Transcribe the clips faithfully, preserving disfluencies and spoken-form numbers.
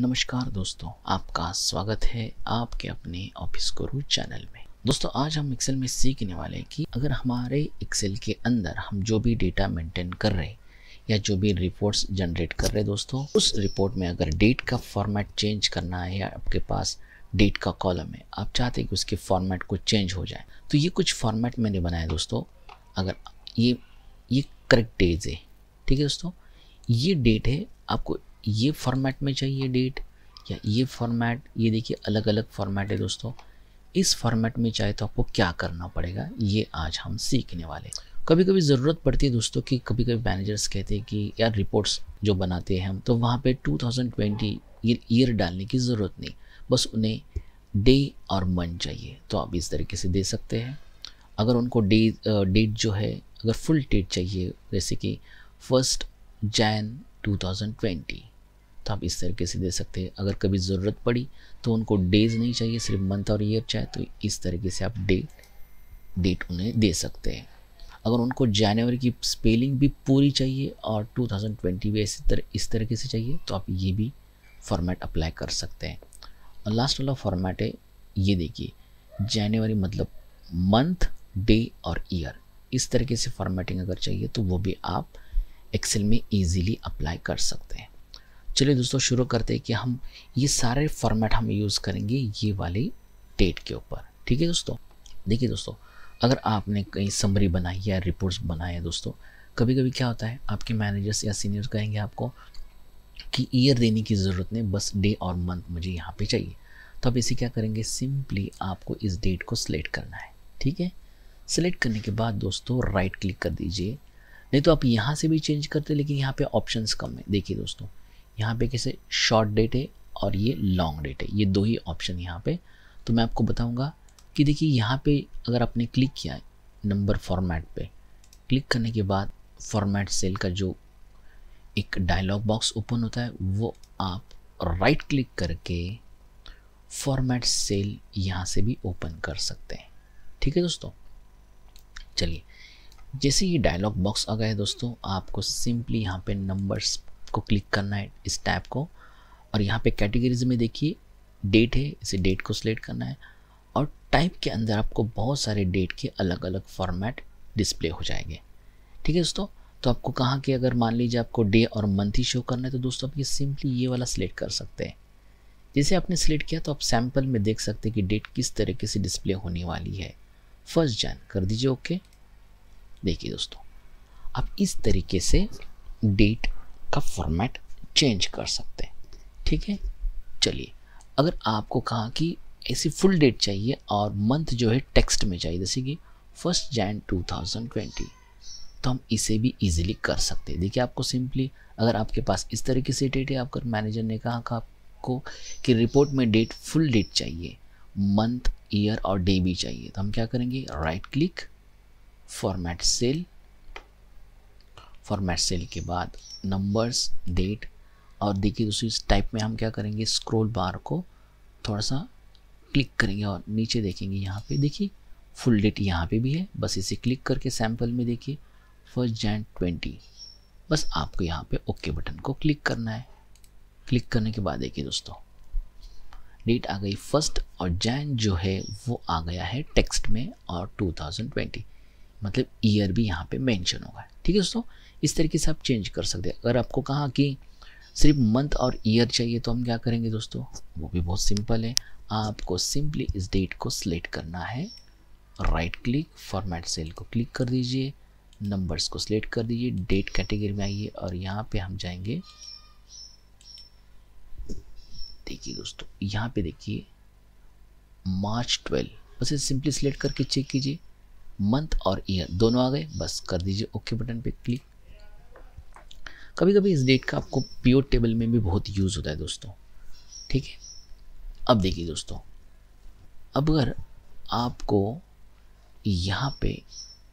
नमस्कार दोस्तों, आपका स्वागत है आपके अपने ऑफिस गुरु चैनल में। दोस्तों आज हम एक्सेल में सीखने वाले हैं कि अगर हमारे एक्सेल के अंदर हम जो भी डेटा मेंटेन कर रहे या जो भी रिपोर्ट्स जनरेट कर रहे दोस्तों, उस रिपोर्ट में अगर डेट का फॉर्मेट चेंज करना है या आपके पास डेट का कॉलम है, आप चाहते हैं कि उसके फॉर्मेट को चेंज हो जाए, तो ये कुछ फॉर्मेट मैंने बनाया दोस्तों। अगर ये ये करेक्ट डेज है, ठीक है दोस्तों, ये डेट है, आपको ये फॉर्मेट में चाहिए डेट, या ये फॉर्मेट, ये देखिए अलग अलग फॉर्मेट है दोस्तों, इस फॉर्मेट में चाहे तो आपको क्या करना पड़ेगा ये आज हम सीखने वाले। कभी कभी ज़रूरत पड़ती है दोस्तों कि कभी कभी मैनेजर्स कहते हैं कि यार रिपोर्ट्स जो बनाते हैं हम, तो वहाँ पे टू थाउजेंड ट्वेंटी ईयर डालने की ज़रूरत नहीं, बस उन्हें डे और मंथ चाहिए, तो आप इस तरीके से दे सकते हैं। अगर उनको डे डेट जो है, अगर फुल डेट चाहिए जैसे कि first Jan two thousand twenty, तो आप इस तरीके से दे सकते हैं। अगर कभी ज़रूरत पड़ी तो उनको डेज नहीं चाहिए, सिर्फ मंथ और ईयर चाहिए, तो इस तरीके से आप डेट डेट उन्हें दे सकते हैं। अगर उनको जनवरी की स्पेलिंग भी पूरी चाहिए और टू थाउजेंड ट्वेंटी भी इसी तरह इस तरीके से चाहिए, तो आप ये भी फॉर्मेट अप्लाई कर सकते हैं। और लास्ट वाला फॉर्मेट है, ये देखिए जनवरी मतलब मंथ, डे और ईयर, इस तरीके से फॉर्मेटिंग अगर चाहिए तो वो भी आप एक्सेल में ईजीली अप्लाई कर सकते हैं। चलिए दोस्तों शुरू करते हैं कि हम ये सारे फॉर्मेट हम यूज़ करेंगे ये वाली डेट के ऊपर, ठीक है दोस्तों। देखिए दोस्तों, अगर आपने कहीं समरी बनाई या रिपोर्ट्स बनाए दोस्तों, कभी कभी क्या होता है आपके मैनेजर्स या सीनियर्स कहेंगे आपको कि ईयर देने की ज़रूरत नहीं, बस डे और मंथ मुझे यहाँ पे चाहिए, तो आप इसे क्या करेंगे, सिंपली आपको इस डेट को सिलेक्ट करना है, ठीक है। सिलेक्ट करने के बाद दोस्तों राइट क्लिक कर दीजिए, नहीं तो आप यहाँ से भी चेंज करते, लेकिन यहाँ पे ऑप्शंस कम है। देखिए दोस्तों यहाँ पे कैसे शॉर्ट डेट है और ये लॉन्ग डेट है, ये दो ही ऑप्शन यहाँ पे, तो मैं आपको बताऊँगा कि देखिए यहाँ पे अगर आपने क्लिक किया नंबर फॉर्मेट पे, क्लिक करने के बाद फॉर्मेट सेल का जो एक डायलॉग बॉक्स ओपन होता है, वो आप राइट क्लिक करके फॉर्मेट सेल यहाँ से भी ओपन कर सकते हैं, ठीक है दोस्तों। चलिए जैसे ये डायलॉग बॉक्स आ गया है दोस्तों, आपको सिंपली यहाँ पे नंबर्स को क्लिक करना है, इस टैब को, और यहाँ पे कैटेगरीज में देखिए डेट है, इसे डेट को सिलेक्ट करना है, और टाइप के अंदर आपको बहुत सारे डेट के अलग अलग फॉर्मेट डिस्प्ले हो जाएंगे, ठीक है दोस्तों। तो आपको कहाँ के, अगर मान लीजिए आपको डे और मंथ ही शो करना है, तो दोस्तों आप ये सिंपली ये वाला सिलेक्ट कर सकते हैं। जैसे आपने सिलेक्ट किया तो आप सैम्पल में देख सकते हैं कि डेट किस तरीके से डिस्प्ले होने वाली है। फर्स्ट जैन कर दीजिए, ओके। देखिए दोस्तों आप इस तरीके से डेट का फॉर्मेट चेंज कर सकते हैं, ठीक है। चलिए अगर आपको कहा कि ऐसी फुल डेट चाहिए और मंथ जो है टेक्स्ट में चाहिए, जैसे कि first Jan two thousand twenty, तो हम इसे भी इजीली कर सकते हैं। देखिए आपको सिंपली, अगर आपके पास इस तरीके से डेट है, आपका मैनेजर ने कहा कि आपको कि रिपोर्ट में डेट फुल डेट चाहिए, मंथ ईयर और डे भी चाहिए, तो हम क्या करेंगे, right click format cell, format cell के बाद नंबर्स, डेट, और देखिए दोस्तों इस टाइप में हम क्या करेंगे, स्क्रॉल बार को थोड़ा सा क्लिक करेंगे और नीचे देखेंगे, यहाँ पे देखिए फुल डेट यहाँ पे भी है, बस इसे क्लिक करके सैंपल में देखिए फर्स्ट जैन ट्वेंटी, बस आपको यहाँ पे ओके बटन को क्लिक करना है। क्लिक करने के बाद देखिए दोस्तों डेट आ गई फर्स्ट, और जैन जो है वो आ गया है टेक्स्ट में, और टू थाउजेंड ट्वेंटी मतलब ईयर भी यहाँ पे मेंशन होगा, ठीक है दोस्तों। इस तरीके से आप चेंज कर सकते हैं। अगर आपको कहा कि सिर्फ मंथ और ईयर चाहिए, तो हम क्या करेंगे दोस्तों, वो भी बहुत सिंपल है, आपको सिंपली इस डेट को सिलेक्ट करना है, राइट क्लिक फॉर्मेट सेल को क्लिक कर दीजिए, नंबर्स को सिलेक्ट कर दीजिए, डेट कैटेगरी में आइए और यहाँ पे हम जाएंगे। देखिए दोस्तों यहाँ पे देखिए मार्च ट्वेल्व, बस इसे सिंपली सिलेक्ट करके चेक कीजिए, मंथ और ईयर दोनों आ गए, बस कर दीजिए ओके बटन पे क्लिक। कभी कभी इस डेट का आपको पिवट टेबल में भी बहुत यूज़ होता है दोस्तों, ठीक है। अब देखिए दोस्तों, अब अगर आपको यहाँ पे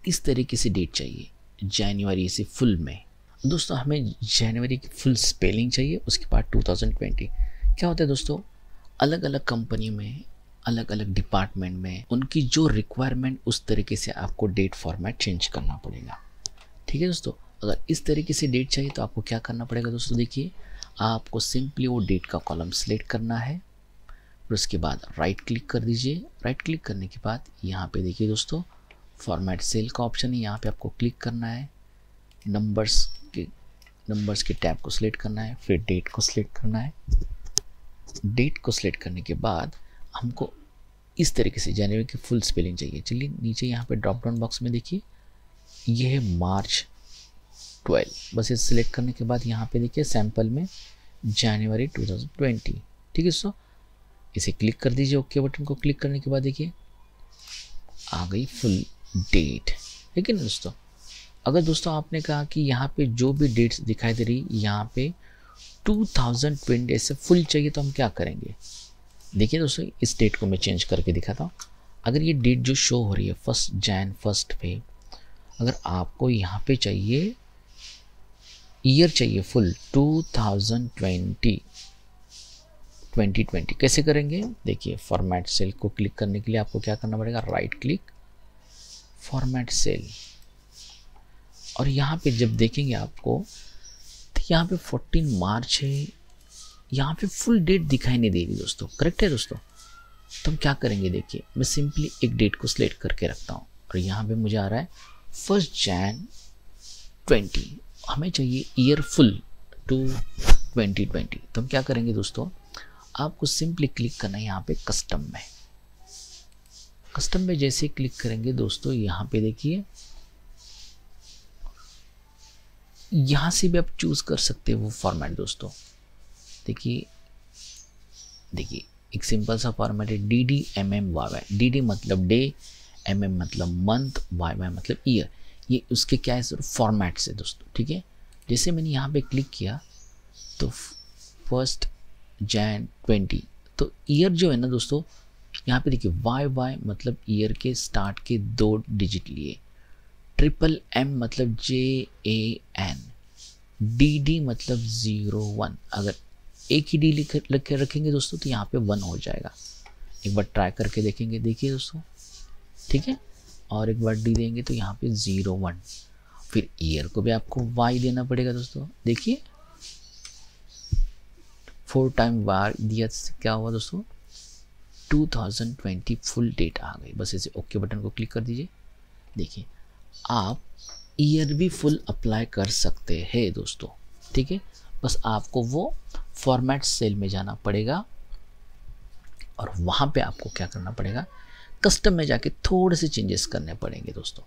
इस तरीके से डेट चाहिए जनवरी से फुल में, दोस्तों हमें जनवरी की फुल स्पेलिंग चाहिए, उसके बाद टू थाउजेंड ट्वेंटी। क्या होता है दोस्तों, अलग अलग कंपनी में, अलग अलग डिपार्टमेंट में उनकी जो रिक्वायरमेंट, उस तरीके से आपको डेट फॉर्मेट चेंज करना पड़ेगा, ठीक है दोस्तों। अगर इस तरीके से डेट चाहिए तो आपको क्या करना पड़ेगा दोस्तों, देखिए आपको सिंपली वो डेट का कॉलम सेलेक्ट करना है और उसके बाद राइट क्लिक कर दीजिए। राइट क्लिक करने के बाद यहाँ पे देखिए दोस्तों फॉर्मेट सेल का ऑप्शन है, यहाँ पे आपको क्लिक करना है। नंबर्स के नंबर्स के टैब को सिलेक्ट करना है, फिर डेट को सिलेक्ट करना है। डेट को सिलेक्ट करने के बाद हमको इस तरीके से जनवरी की फुल स्पेलिंग चाहिए। चलिए नीचे यहाँ पे ड्रॉप डाउन बॉक्स में देखिए ये है मार्च ट्वेल्व। बस इसे सिलेक्ट करने के बाद यहाँ पे देखिए सैंपल में जनवरी टू थाउजेंड ट्वेंटी, ठीक है। सो इसे क्लिक कर दीजिए, ओके बटन को क्लिक करने के बाद देखिए आ गई फुल डेट, ठीक है ना दोस्तों। अगर दोस्तों आपने कहा कि यहाँ पे जो भी डेट्स दिखाई दे रही यहाँ पे टू थाउजेंड ट्वेंटी से फुल चाहिए तो हम क्या करेंगे, देखिए दोस्तों इस डेट को मैं चेंज करके दिखाता हूँ। अगर ये डेट जो शो हो रही है फर्स्ट जैन फर्स्ट पे, अगर आपको यहाँ पे चाहिए ईयर चाहिए फुल टू थाउजेंड ट्वेंटी, कैसे करेंगे देखिए फॉर्मेट सेल को क्लिक करने के लिए आपको क्या करना पड़ेगा, राइट क्लिक फॉर्मेट सेल, और यहाँ पे जब देखेंगे आपको तो यहाँ पे फोर्टीन मार्च है, यहाँ पे फुल डेट दिखाई नहीं दे रही दोस्तों, करेक्ट है दोस्तों। तो हम क्या करेंगे देखिए मैं सिंपली एक डेट को सिलेक्ट करके रखता हूँ और यहाँ पे मुझे आ रहा है फर्स्ट जैन ट्वेंटी, हमें चाहिए year full two twenty twenty. तो हम क्या करेंगे दोस्तों आपको सिंपली क्लिक करना है यहाँ पे कस्टम में। कस्टम में जैसे क्लिक करेंगे दोस्तों यहाँ पे देखिए यहाँ से भी आप चूज़ कर सकते हो वो फॉर्मेट दोस्तों, देखिए देखिए एक सिंपल सा फॉर्मेट है D D M M Y Y. D D मतलब डे, एम एम मतलब मंथ, वाई वाई मतलब ईयर। ये उसके क्या है सर फॉर्मेट्स है दोस्तों, ठीक है। जैसे मैंने यहाँ पे क्लिक किया तो फर्स्ट जैन ट्वेंटी, तो ईयर जो है ना दोस्तों यहाँ पे देखिए वाई वाई मतलब ईयर के स्टार्ट के दो डिजिट लिए, ट्रिपल एम मतलब J A N, D D मतलब जीरो वन। अगर एक ही डी लिख लिख रखेंगे दोस्तों तो यहाँ पे वन हो जाएगा। एक बार ट्राई करके देखेंगे देखिए दोस्तों, ठीक है। और एक बार डी देंगे तो यहाँ पे जीरो वन। फिर ईयर को भी आपको वाई देना पड़ेगा दोस्तों, देखिए फोर टाइम वाई दिया क्या हुआ दोस्तों two thousand twenty full date आ गई। बस इसे ओके बटन को क्लिक कर दीजिए। देखिए आप ईयर भी फुल अप्लाई कर सकते हैं दोस्तों, ठीक है। बस आपको वो फॉर्मेट सेल में जाना पड़ेगा और वहाँ पे आपको क्या करना पड़ेगा कस्टम में जाके थोड़े से चेंजेस करने पड़ेंगे दोस्तों,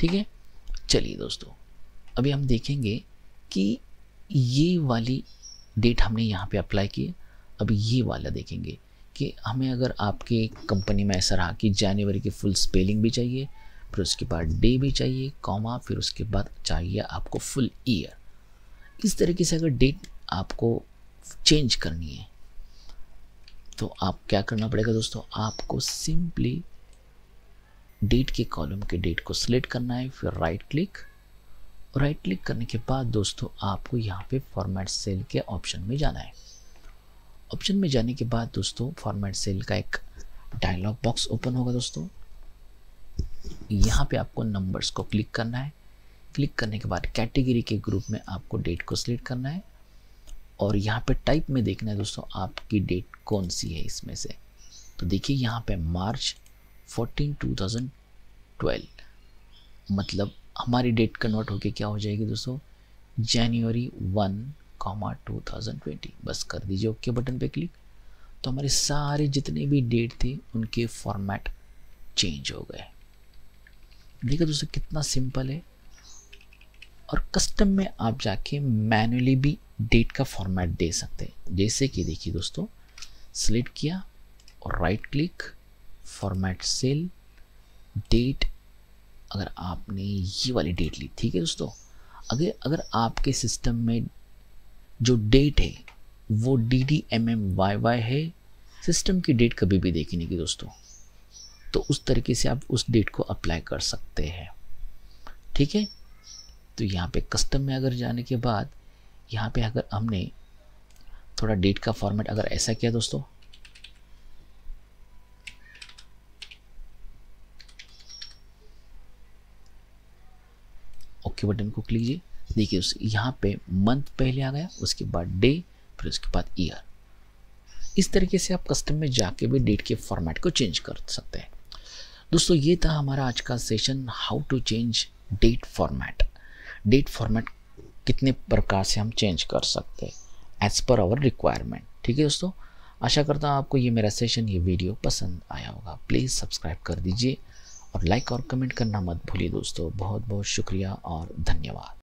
ठीक है। चलिए दोस्तों अभी हम देखेंगे कि ये वाली डेट हमने यहाँ पे अप्लाई की, अभी ये वाला देखेंगे कि हमें अगर आपके कंपनी में ऐसा रहा कि जनवरी की फुल स्पेलिंग भी चाहिए, फिर उसके बाद डे भी चाहिए कॉमा, फिर उसके बाद चाहिए आपको फुल ईयर। इस तरीके से अगर डेट आपको चेंज करनी है तो आप क्या करना पड़ेगा दोस्तों, आपको सिंपली डेट के कॉलम के डेट को सिलेक्ट करना है, फिर राइट क्लिक। राइट क्लिक करने के बाद दोस्तों आपको यहाँ पे फॉर्मेट सेल के ऑप्शन में जाना है। ऑप्शन में जाने के बाद दोस्तों फॉर्मेट सेल का एक डायलॉग बॉक्स ओपन होगा दोस्तों। यहाँ पे आपको नंबर्स को क्लिक करना है। क्लिक करने के बाद कैटेगरी के ग्रुप में आपको डेट को सिलेक्ट करना है और यहाँ पे टाइप में देखना है दोस्तों आपकी डेट कौन सी है इसमें से। तो देखिए यहाँ पे March fourteen two thousand twelve, मतलब हमारी डेट कन्वर्ट होके क्या हो जाएगी दोस्तों January one comma two thousand twenty. बस कर दीजिए ओके बटन पे क्लिक। तो हमारे सारे जितने भी डेट थे उनके फॉर्मेट चेंज हो गए। देखिए दोस्तों कितना सिंपल है। और कस्टम में आप जाके मैनुअली भी डेट का फॉर्मेट दे सकते हैं। जैसे कि देखिए दोस्तों सिलेक्ट किया और right click format cell date, अगर आपने ये वाली डेट ली, ठीक है दोस्तों। अगर अगर आपके सिस्टम में जो डेट है वो D D M M Y Y है, सिस्टम की डेट कभी भी देखी नहीं की दोस्तों, तो उस तरीके से आप उस डेट को अप्लाई कर सकते हैं, ठीक है। तो यहाँ पे कस्टम में अगर जाने के बाद यहाँ पे अगर हमने थोड़ा डेट का फॉर्मेट अगर ऐसा किया दोस्तों, ओके बटन को क्लिक कीजिए। देखिए यहाँ पे मंथ पहले आ गया, उसके बाद डे, फिर उसके बाद ईयर। इस तरीके से आप कस्टम में जाके भी डेट के फॉर्मेट को चेंज कर सकते हैं। दोस्तों ये था हमारा आज का session, how to change date format. Date format कितने प्रकार से हम चेंज कर सकते हैं एज पर आवर रिक्वायरमेंट। ठीक है दोस्तों, आशा करता हूँ आपको ये मेरा सेशन, ये वीडियो पसंद आया होगा। प्लीज़ सब्सक्राइब कर दीजिए और लाइक और कमेंट करना मत भूलिए दोस्तों। बहुत बहुत शुक्रिया और धन्यवाद।